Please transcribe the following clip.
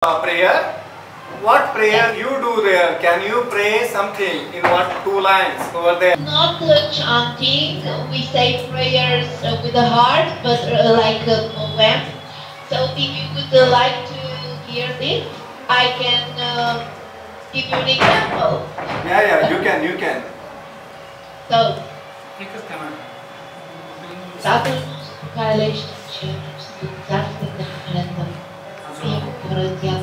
Prayer. What prayer you do there? Can you pray something in what 2 lines over there? Not chanting. We say prayers with the heart, but like a poem. So if you would like to hear this, I can give you an example. Yeah, you can. So. Tatăl nostru care ești în ceruri, sfințească-te numele Tău. Fie curăția